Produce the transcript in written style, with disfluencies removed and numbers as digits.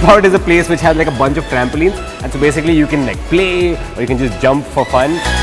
Flipout is a place which has like a bunch of trampolines, and so basically you can like play or you can just jump for fun.